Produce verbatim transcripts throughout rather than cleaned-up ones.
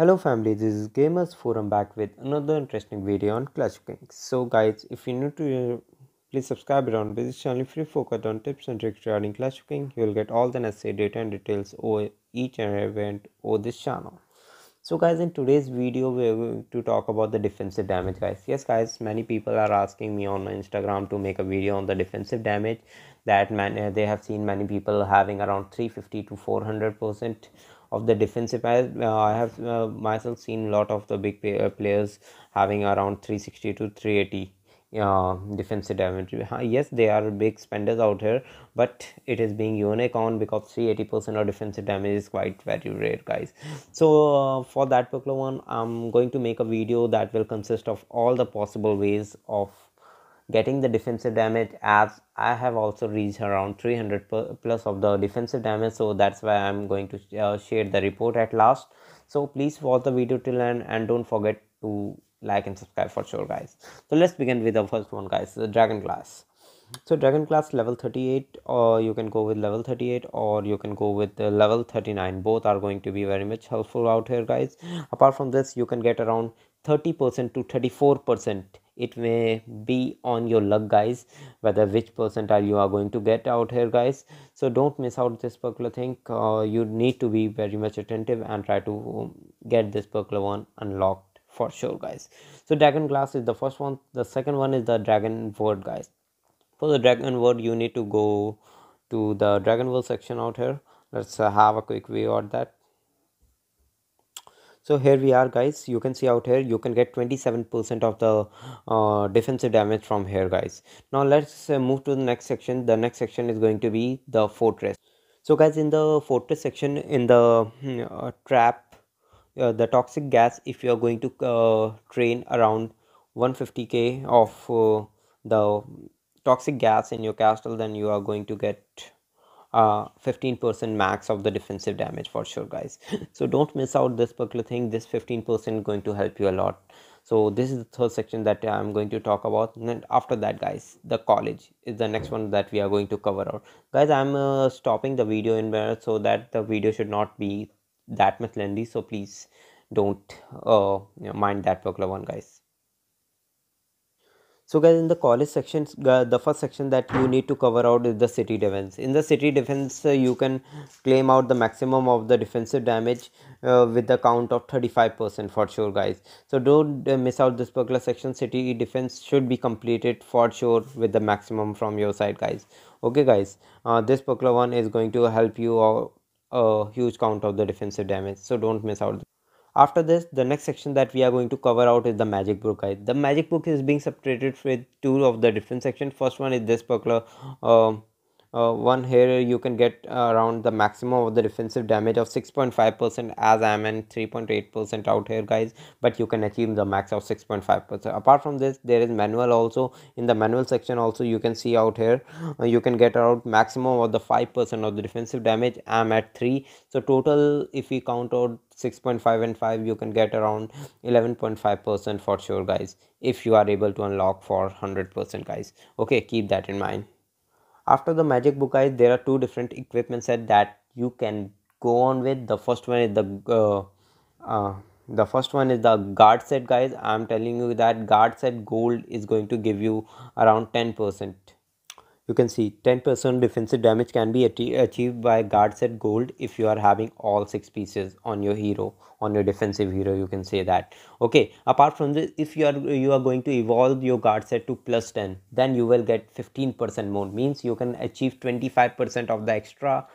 Hello family, this is Gamers Forum back with another interesting video on Clash of Kings. So guys, if you're new to here, please subscribe around with this channel. If you focus on tips and tricks regarding Clash of Kings, you will get all the necessary data and details over each and every event over this channel. So guys, in today's video, we're going to talk about the defensive damage guys. Yes guys, many people are asking me on Instagram to make a video on the defensive damage that man, they have seen many people having around three fifty to four hundred percent. Of the defensive. I have uh, myself seen a lot of the big players having around three sixty to three eighty uh, defensive damage. Yes, they are big spenders out here, but it is being unique on because three eighty percent of defensive damage is quite very rare guys. So uh, for that particular one, I'm going to make a video that will consist of all the possible ways of getting the defensive damage, as I have also reached around three hundred plus of the defensive damage. So that's why I'm going to uh, share the report at last. So please watch the video till end and don't forget to like and subscribe for sure guys. So let's begin with the first one guys, the dragon glass. So dragon glass level thirty-eight, or you can go with level thirty-eight, or you can go with the level thirty-nine. Both are going to be very much helpful out here guys. Apart from this, you can get around thirty percent to thirty-four percent. It may be on your luck guys, whether which percentile you are going to get out here guys. So don't miss out this particular thing. Uh, you need to be very much attentive and try to get this particular one unlocked for sure guys. So dragon glass is the first one. The second one is the dragon word guys. For the dragon word, you need to go to the dragon word section out here. Let's uh, have a quick view at that. So here we are guys. You can see out here you can get twenty-seven percent of the uh, defensive damage from here guys. Now let's uh, move to the next section. The next section is going to be the fortress. So guys, in the fortress section, in the uh, trap, uh, the toxic gas, if you are going to uh, train around one fifty K of uh, the toxic gas in your castle, then you are going to get uh fifteen percent max of the defensive damage for sure guys. So don't miss out this particular thing. This fifteen percent going to help you a lot. So this is the third section that I'm going to talk about. And then after that guys, the college is the next one that we are going to cover out guys. I'm uh, stopping the video in there so that the video should not be that much lengthy, so please don't uh mind that particular one guys. So guys, in the college sections, the first section that you need to cover out is the city defense. In the city defense, uh, you can claim out the maximum of the defensive damage uh, with the count of thirty-five percent for sure guys. So don't uh, miss out this particular section. City defense should be completed for sure with the maximum from your side guys. Okay guys, uh, this particular one is going to help you out a huge count of the defensive damage. So don't miss out. After this, the next section that we are going to cover out is the magic book guide. The magic book is being separated with two of the different sections. First one is this particular uh, uh, one here. You can get around the maximum of the defensive damage of six point five percent, as I am in three point eight percent out here guys, but you can achieve the max of six point five percent. Apart from this, there is manual also. In the manual section also, you can see out here uh, you can get around maximum of the five percent of the defensive damage. I am at three, so total if we count out six point five and five, you can get around eleven point five percent for sure guys, if you are able to unlock for one hundred percent guys. Okay, keep that in mind. After the magic book guys, there are two different equipment set that you can go on with. The first one is the uh, uh, the first one is the guard set guys. I'm telling you that guard set gold is going to give you around ten percent. You can see ten percent defensive damage can be achieved by guard set gold if you are having all six pieces on your hero, on your defensive hero, you can say that. Okay, apart from this, if you are you are going to evolve your guard set to plus ten, then you will get fifteen percent more, means you can achieve twenty-five percent of the extra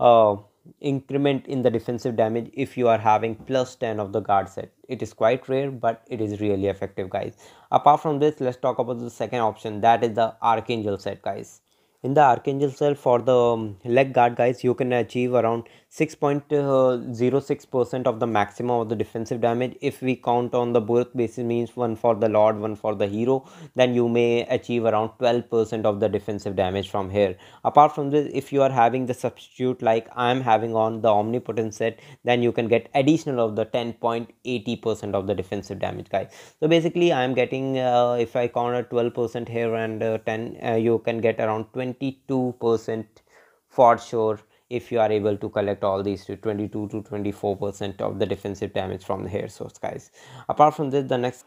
uh, increment in the defensive damage if you are having plus ten of the guard set. It is quite rare, but it is really effective guys. Apart from this, let's talk about the second option, that is the Archangel set guys. In the Archangel set, for the um, leg guard guys, you can achieve around six point zero six percent of the maximum of the defensive damage. If we count on the both basis, means one for the lord, one for the hero, then you may achieve around twelve percent of the defensive damage from here. Apart from this, if you are having the substitute like I am having on the omnipotent set, then you can get additional of the ten point eight zero percent of the defensive damage guys. So basically I am getting, uh, if I count twelve percent here and uh, ten, uh, you can get around twenty-two percent for sure if you are able to collect all these to twenty-two to twenty-four percent of the defensive damage from the hair source, guys. Apart from this, the next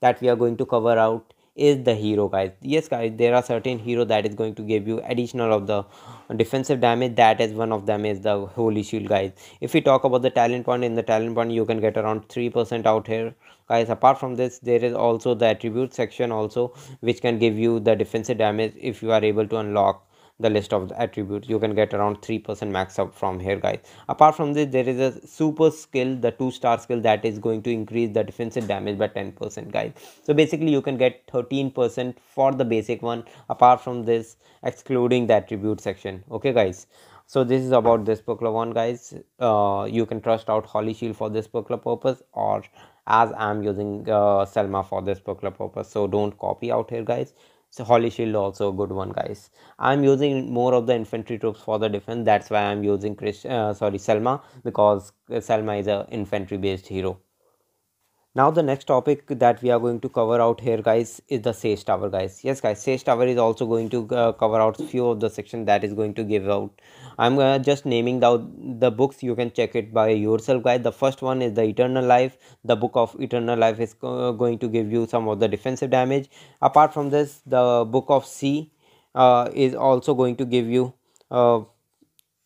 that we are going to cover out is the hero, guys. Yes, guys, there are certain hero that is going to give you additional of the defensive damage. That is one of them is the Holy Shield, guys. If we talk about the talent point, in the talent point you can get around three percent out here, guys. Apart from this, there is also the attribute section also, which can give you the defensive damage. If you are able to unlock the list of the attributes, you can get around three percent max up from here, guys. Apart from this, there is a super skill, the two star skill, that is going to increase the defensive damage by ten percent, guys. So basically you can get thirteen percent for the basic one, apart from this, excluding the attribute section. Okay, guys, so this is about this particular one, guys. Uh, you can trust out Holy Shield for this particular purpose, or as I am using uh, Selma for this particular purpose, so don't copy out here, guys. So Holy Shield also a good one, guys. I'm using more of the infantry troops for the defense. That's why I'm using Chris, uh, sorry, Selma, because Selma is an infantry based hero. Now the next topic that we are going to cover out here, guys, is the Sage Tower, guys. Yes, guys, Sage Tower is also going to uh, cover out few of the section that is going to give out. I'm uh, just naming out the books. You can check it by yourself, guys. The first one is the Eternal Life. The Book of Eternal Life is uh, going to give you some of the defensive damage. Apart from this, the Book of Sea uh, is also going to give you uh,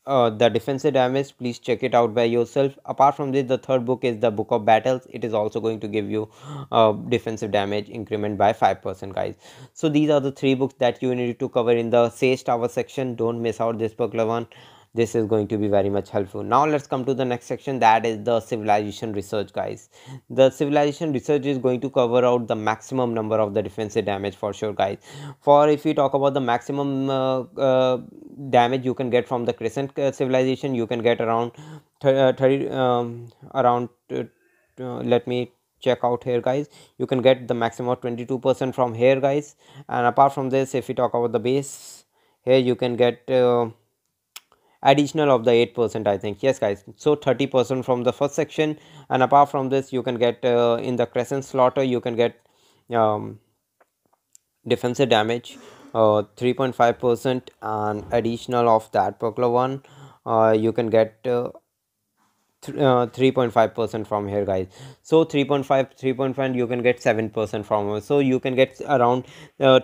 uh, the defensive damage. Please check it out by yourself. Apart from this, the third book is the Book of Battles. It is also going to give you uh, defensive damage increment by five percent, guys. So these are the three books that you need to cover in the Sage Tower section. Don't miss out this particular one. This is going to be very much helpful. Now let's come to the next section, that is the civilization research, guys. The civilization research is going to cover out the maximum number of the defensive damage for sure, guys. For if we talk about the maximum uh, uh, damage you can get from the Crescent uh, civilization, you can get around th uh, thirty um, around uh, uh, let me check out here, guys. You can get the maximum of twenty-two percent from here, guys. And apart from this, if we talk about the base here, you can get uh, additional of the eight percent, I think. Yes, guys, so thirty percent from the first section. And apart from this, you can get uh, in the Crescent Slaughter, you can get um, defensive damage three point five percent, uh, and additional of that particular one uh, you can get uh, three point five percent uh, from here, guys. So three point five, three point five, you can get seven percent from here. So you can get around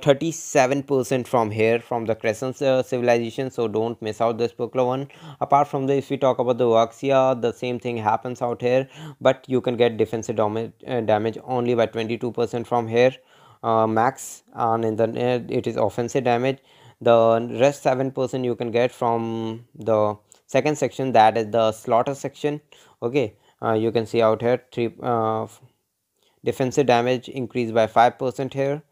thirty-seven percent uh, from here, from the Crescent uh, civilization. So don't miss out this particular one. Apart from this, if we talk about the Waxia, the same thing happens out here, but you can get defensive damage, uh, damage only by twenty-two percent from here uh, max, and in the uh, it is offensive damage. The rest seven percent you can get from the second section, that is the Slaughter section. Okay, uh, you can see out here three uh, defensive damage increased by five percent here,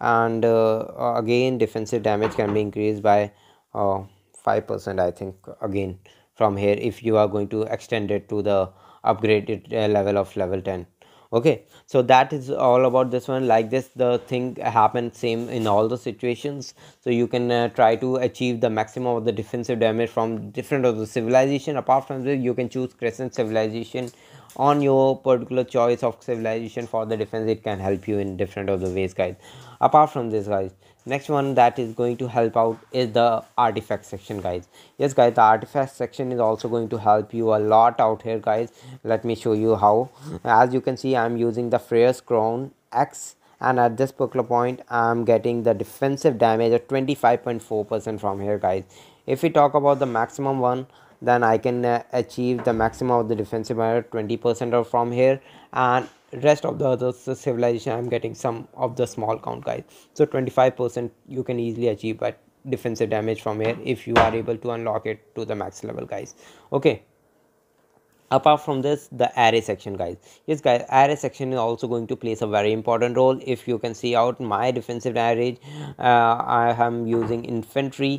and uh, again defensive damage can be increased by uh, five percent, I think, again from here, if you are going to extend it to the upgraded uh, level of level ten. Okay, so that is all about this one. Like this, the thing happens same in all the situations. So you can uh, try to achieve the maximum of the defensive damage from different of the civilization. Apart from this, you can choose Crescent civilization on your particular choice of civilization for the defense. It can help you in different of the ways, guys. Apart from this, guys, next one that is going to help out is the artifact section, guys. Yes, guys, the artifact section is also going to help you a lot out here, guys. Let me show you how. As you can see, I'm using the Freyr's Crown X, and at this particular point I'm getting the defensive damage of twenty-five point four percent from here, guys. If we talk about the maximum one, then I can uh, achieve the maximum of the defensive damage twenty percent or from here, and rest of the other civilization I'm getting some of the small count, guys. So twenty-five percent you can easily achieve by defensive damage from here if you are able to unlock it to the max level, guys. Okay, apart from this, the array section, guys. Yes, guys, array section is also going to play a very important role. If you can see out my defensive array, uh, I am using infantry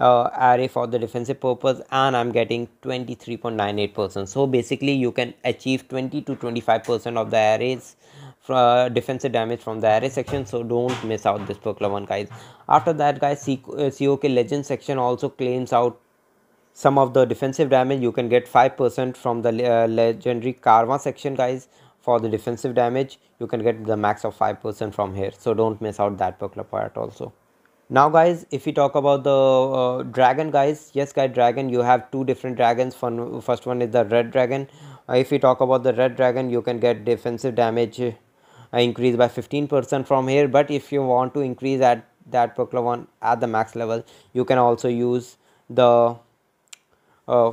Uh, array for the defensive purpose, and I'm getting twenty-three point nine eight percent. So basically you can achieve twenty to twenty-five percent of the arrays for uh, defensive damage from the array section. So don't miss out this particular one, guys. After that, guys, C uh, C O K Legend section also claims out some of the defensive damage. You can get five percent from the uh, legendary Karma section, guys. For the defensive damage you can get the max of five percent from here. So don't miss out that particular part also. Now guys, if we talk about the uh, dragon guys, yes guys, dragon, you have two different dragons. One, first one is the red dragon. Uh, if we talk about the red dragon, you can get defensive damage uh, increase by fifteen percent from here. But if you want to increase at that particular one at the max level, you can also use the uh,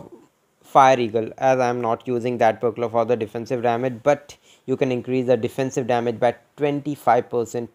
fire eagle, as I am not using that particular for the defensive damage, but you can increase the defensive damage by twenty-five percent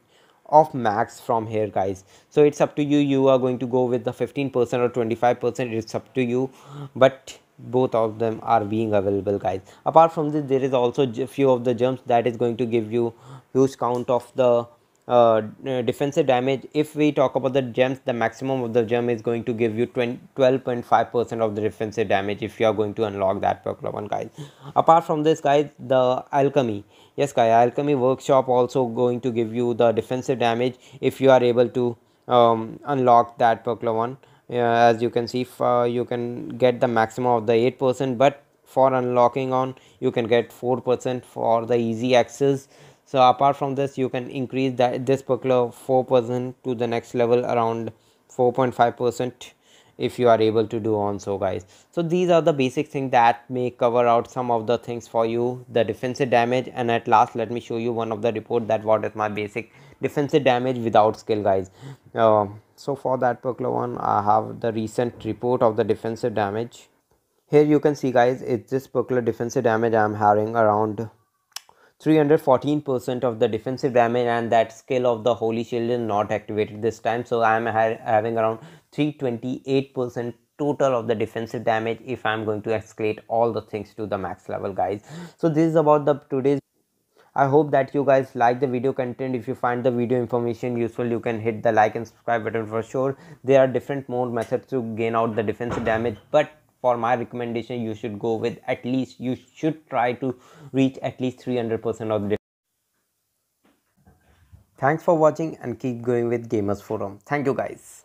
of max from here guys. So it's up to you, you are going to go with the fifteen percent or twenty-five percent, it's up to you, but both of them are being available guys. Apart from this, there is also a few of the gems that is going to give you huge count of the uh, defensive damage. If we talk about the gems, the maximum of the gem is going to give you twelve point five percent of the defensive damage if you are going to unlock that particular one guys. Apart from this guys, the alchemy, yes guys, alchemy workshop also going to give you the defensive damage if you are able to um, unlock that particular one. Uh, as you can see, uh, you can get the maximum of the eight percent, but for unlocking on you can get four percent for the easy access. So apart from this, you can increase that this particular four percent to the next level around four point five percent if you are able to do on so guys. So these are the basic things that may cover out some of the things for you, the defensive damage. And at last, let me show you one of the report that what is my basic defensive damage without skill guys. Uh, so for that particular one, I have the recent report of the defensive damage. Here you can see guys, it's this particular defensive damage I am having around three hundred fourteen percent of the defensive damage, and that skill of the Holy Shield is not activated this time. So I am ha having around three hundred twenty-eight percent total of the defensive damage if I am going to escalate all the things to the max level guys. So this is about the today's. I hope that you guys like the video content. If you find the video information useful, you can hit the like and subscribe button for sure. There are different more methods to gain out the defensive damage, but for my recommendation, you should go with at least, you should try to reach at least three hundred percent of the. Thanks for watching and keep going with Gamers Forum. Thank you guys.